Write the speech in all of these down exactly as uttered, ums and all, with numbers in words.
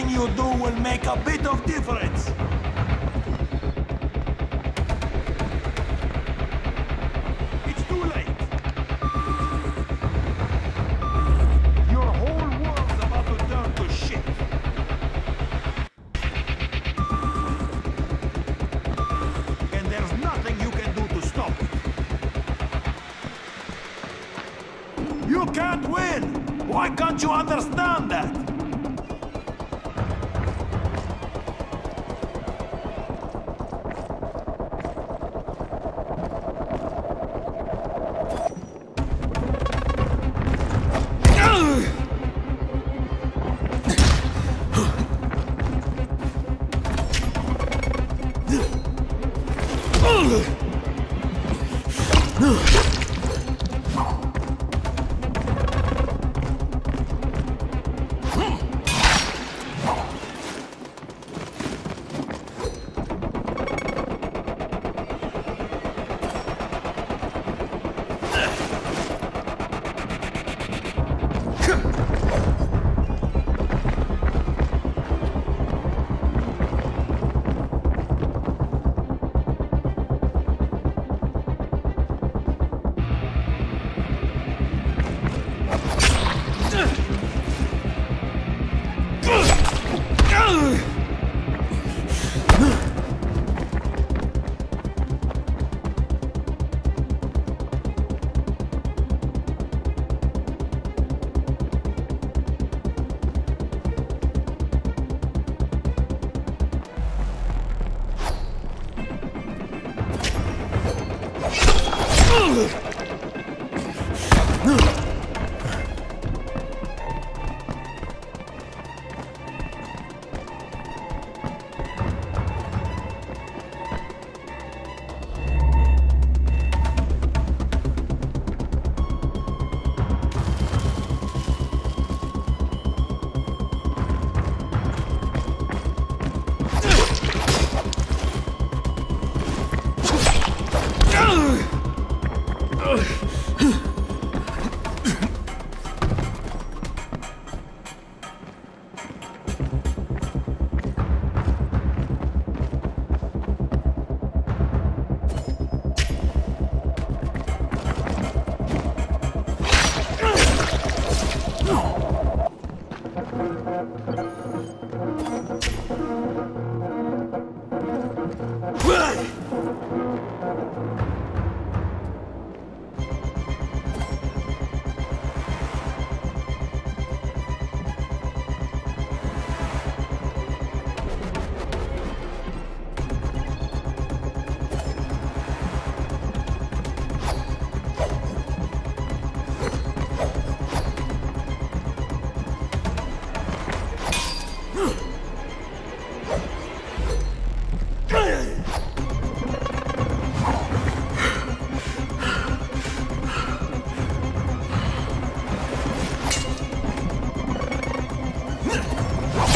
something you do will make a bit of difference. You understand that?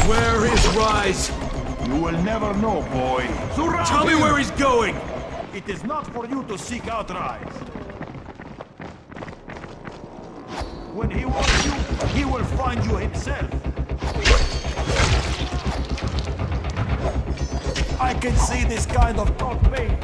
Where is Rais? You will never know, boy. Surround Tell me him. Where he's going! It is not for you to seek out Rais. When he wants you, he will find you himself. I can see this kind of thought made.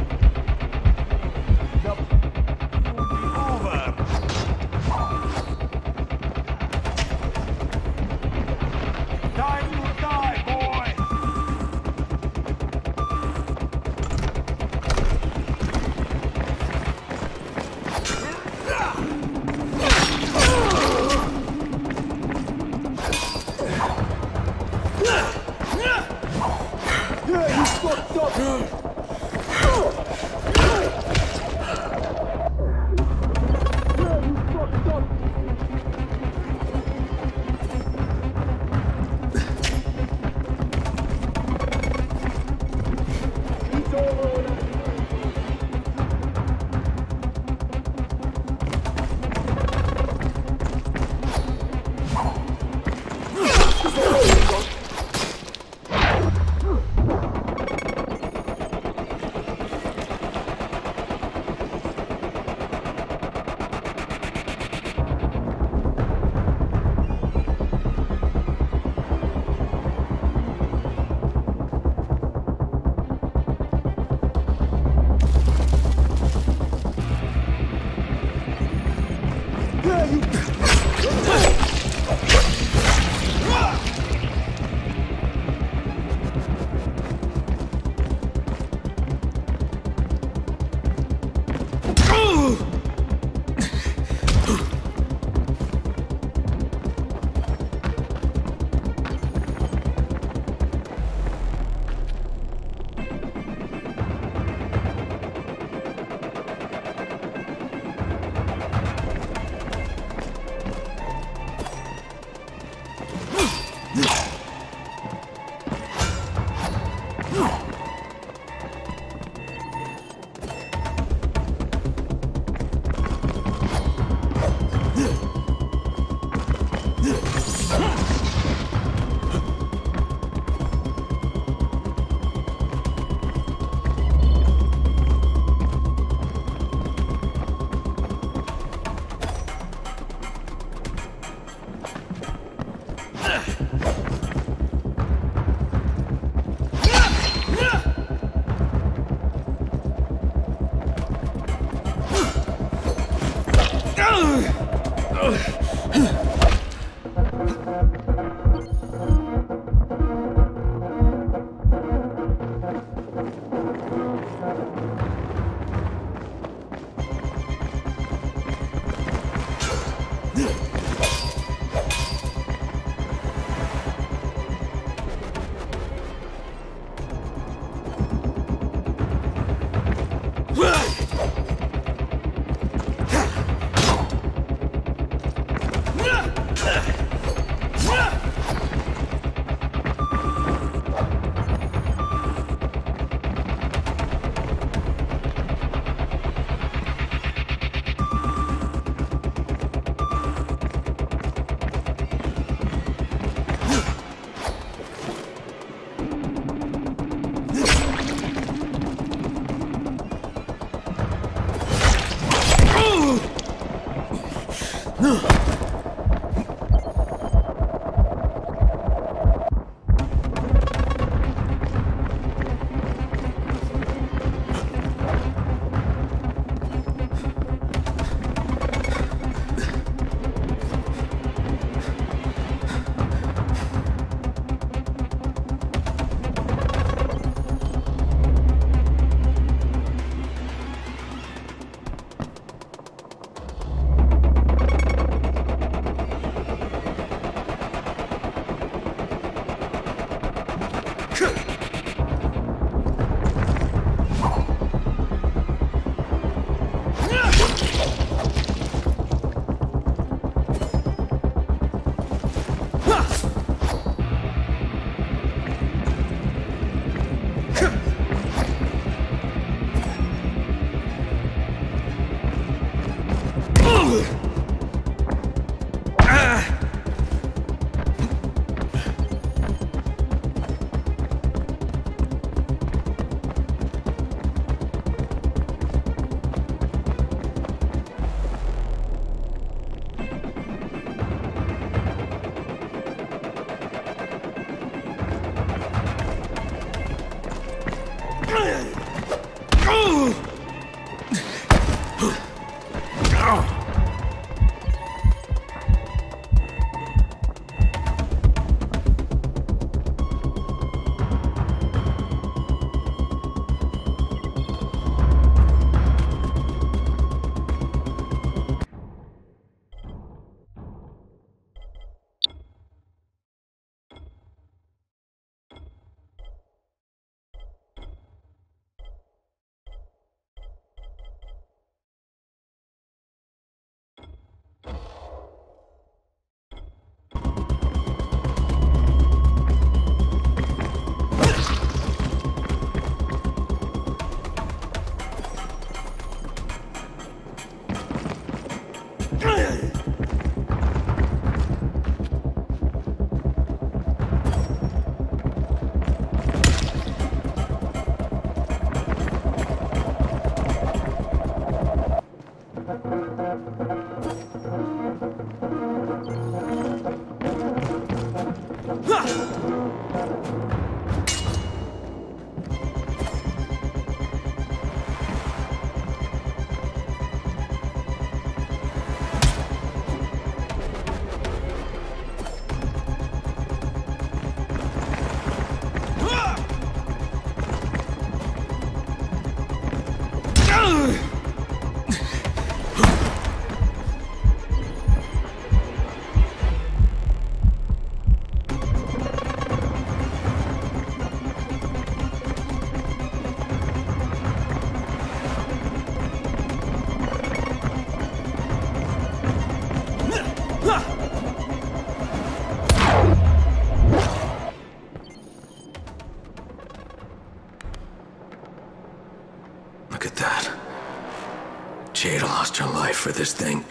Jade lost her life for this thing.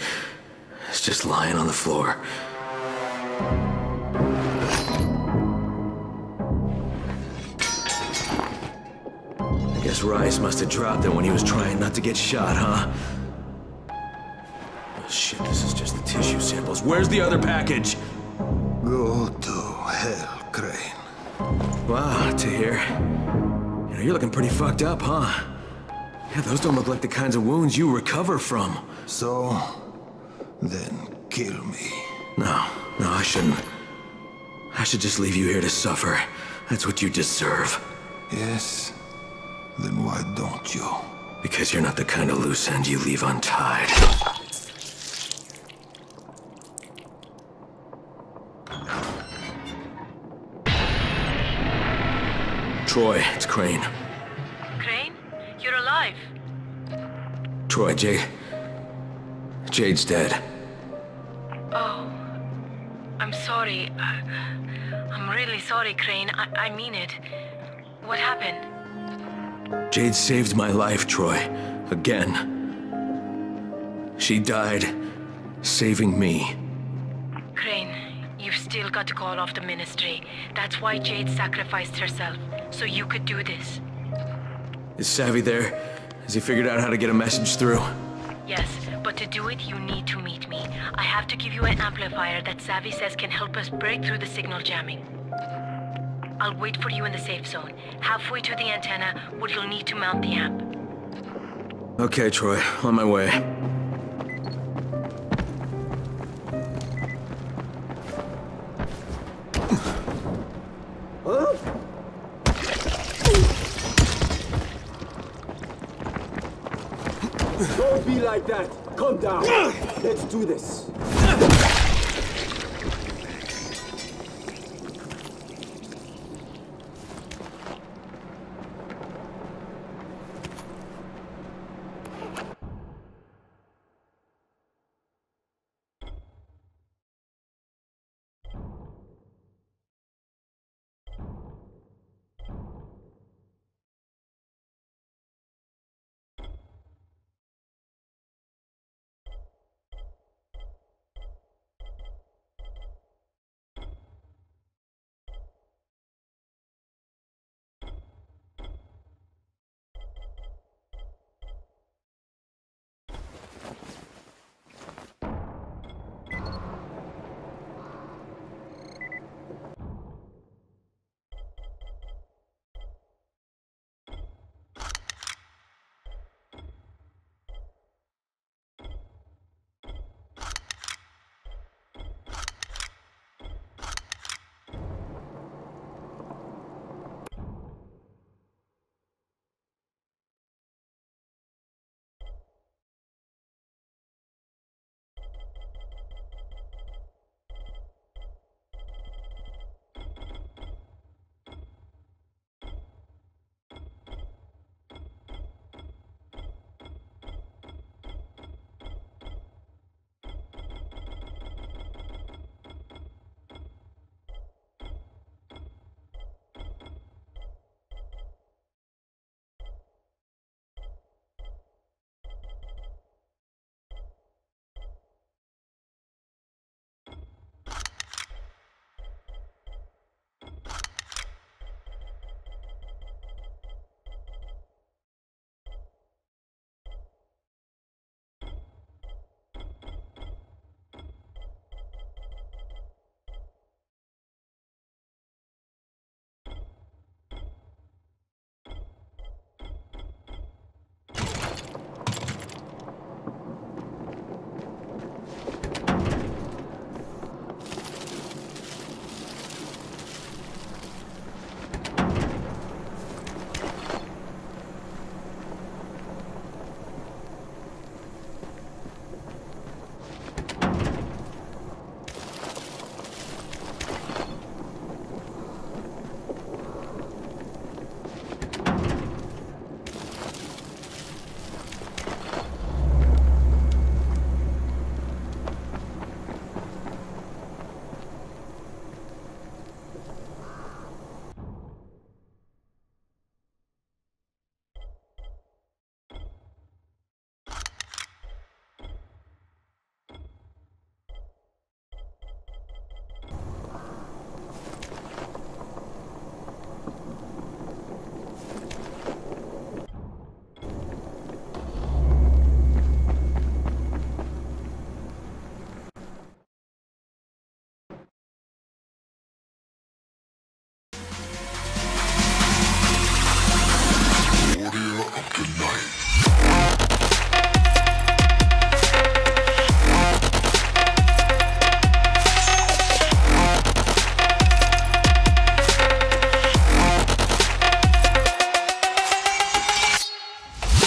It's just lying on the floor. I guess Rice must have dropped it when he was trying not to get shot, huh? Oh, shit, this is just the tissue samples. Where's the other package? Go to hell, Crane? Wow, Tahir. You know, you're looking pretty fucked up, huh? Yeah, those don't look like the kinds of wounds you recover from. So, then kill me. No, no, I shouldn't. I should just leave you here to suffer. That's what you deserve. Yes? Then why don't you? Because you're not the kind of loose end you leave untied. Troy, it's Crane. Crane? You're alive. Troy, Jade... Jade's dead. Oh. I'm sorry. I, I'm really sorry, Crane. I, I mean it. What happened? Jade saved my life, Troy. Again. She died... saving me. Crane, you've still got to call off the Ministry. That's why Jade sacrificed herself. So you could do this. Is Savvy there? Has he figured out how to get a message through? Yes, but to do it, you need to meet me. I have to give you an amplifier that Savvy says can help us break through the signal jamming. I'll wait for you in the safe zone, halfway to the antenna, where you'll need to mount the amp. Okay, Troy. On my way. Don't be like that! Calm down! Let's do this!